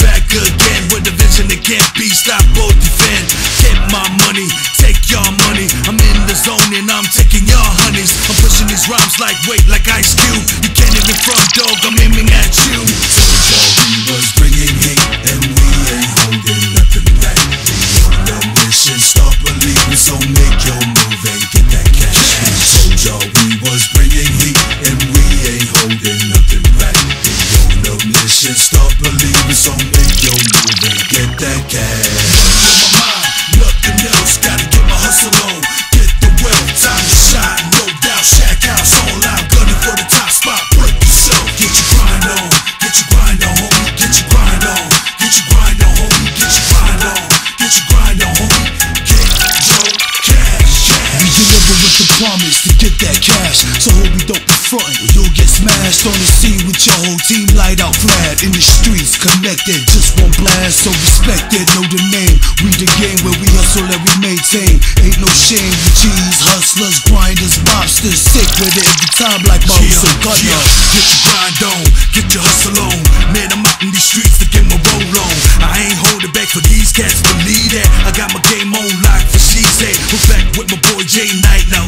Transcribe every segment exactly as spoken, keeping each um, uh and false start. back again with a vision that can't be stopped or defend. Get my money, take your money. I'm in the zone and I'm taking your honeys. I'm pushing these rhymes like weight, like Ice Cube. You can't even front, dog, I'm aiming at you. So y'all we was bringing hate and we ain't holding nothing back. We want them wishes, start believing, so make your move and get that cash. So y'all we was bringing heat and we ain't holding nothing back. We want them wishes, start believing, so make your move and get that cash. Promise to get that cash, so hold me dope in front or you'll get smashed on the scene with your whole team light out glad. In the streets connected, just one blast, so respected, know the name. We the game where we hustle and we maintain. Ain't no shame, we cheese, hustlers, grinders, mobsters, sick with it every time like my yeah, so gun yeah. Get your grind on, get your hustle on. Man, I'm out in these streets to get my roll on. I ain't holding back for these cats, believe that. I got my game on lock for she's at. We're back with my boy Jay Knight now.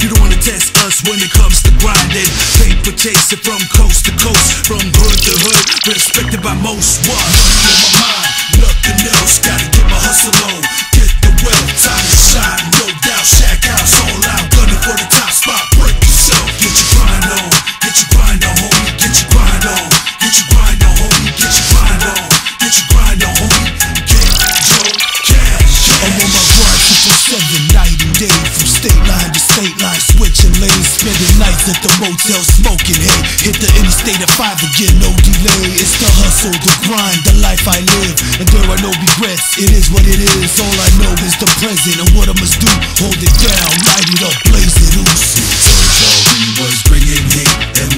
You don't wanna test us when it comes to grinding. Paper chasing from coast to coast, from hood to hood, respected by most. What? Nothing on my mind, nothing else. Gotta get my hustle on, get the wealth, time to shine. No doubt, Shackhouse all out, gunning for the top spot. Break yourself, get your grind on, get your grind on, homie, get your grind on, get your grind on, homie, get your grind on, get your grind on, homie, get your cash. I'm on my grind twenty-four seven, night and day, from state line to state line, switching lanes, spending nights at the motel, smoking hay. Hit the interstate at five again, no delay. It's the hustle, the grind, the life I live, and there are no regrets. It is what it is. All I know is the present and what I must do. Hold it down, light it up, blaze it loose. So far we was bringing hate.